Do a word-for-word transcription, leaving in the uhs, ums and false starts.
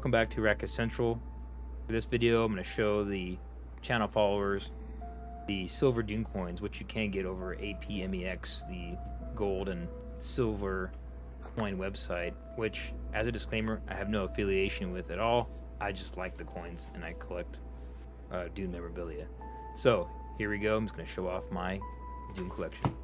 Welcome back to Arrakis Central. For this video, I'm going to show the channel followers the silver dune coins, which you can get over A P M E X, the gold and silver coin website, which, as a disclaimer, I have no affiliation with at all. I just like the coins and I collect uh, dune memorabilia. So here we go. I'm just going to show off my dune collection.